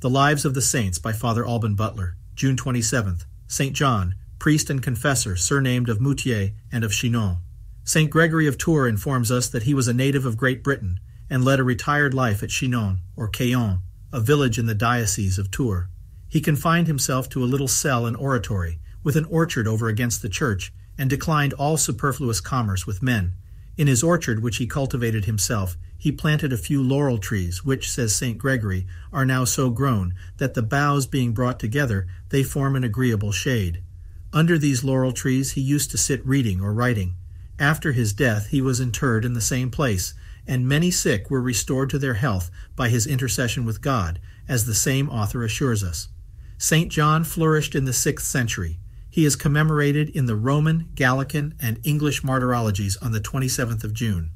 The Lives of the Saints by Father Alban Butler, June 27th. St. John, priest and confessor, surnamed of Moutier and of Chinon. St. Gregory of Tours informs us that he was a native of Great Britain and led a retired life at Chinon, or Chaillon, a village in the diocese of Tours. He confined himself to a little cell and oratory, with an orchard over against the church, and declined all superfluous commerce with men. In his orchard, which he cultivated himself, he planted a few laurel trees, which, says St. Gregory, are now so grown that the boughs being brought together, they form an agreeable shade. Under these laurel trees he used to sit reading or writing. After his death he was interred in the same place, and many sick were restored to their health by his intercession with God, as the same author assures us. St. John flourished in the 6th century. He is commemorated in the Roman, Gallican, and English martyrologies on the 27th of June.